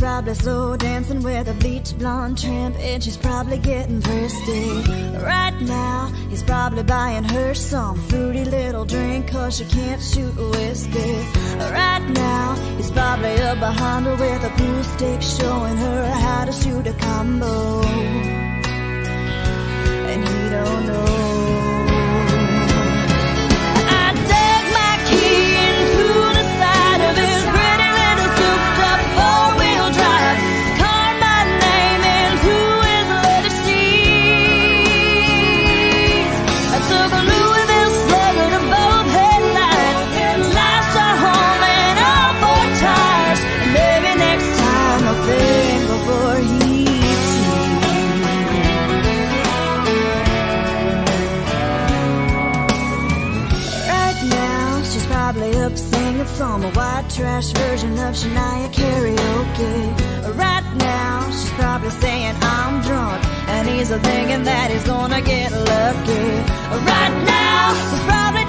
probably slow dancing with a bleach blonde tramp, and she's probably getting thirsty right now. He's probably buying her some fruity little drink, cause she can't shoot whiskey right now. He's probably up behind her with a pool stick, showing her how to shoot a combo, and he don't know. From a white trash version of Shania karaoke right now. She's probably saying I'm drunk, and he's thinking that he's gonna get lucky right now. He's probably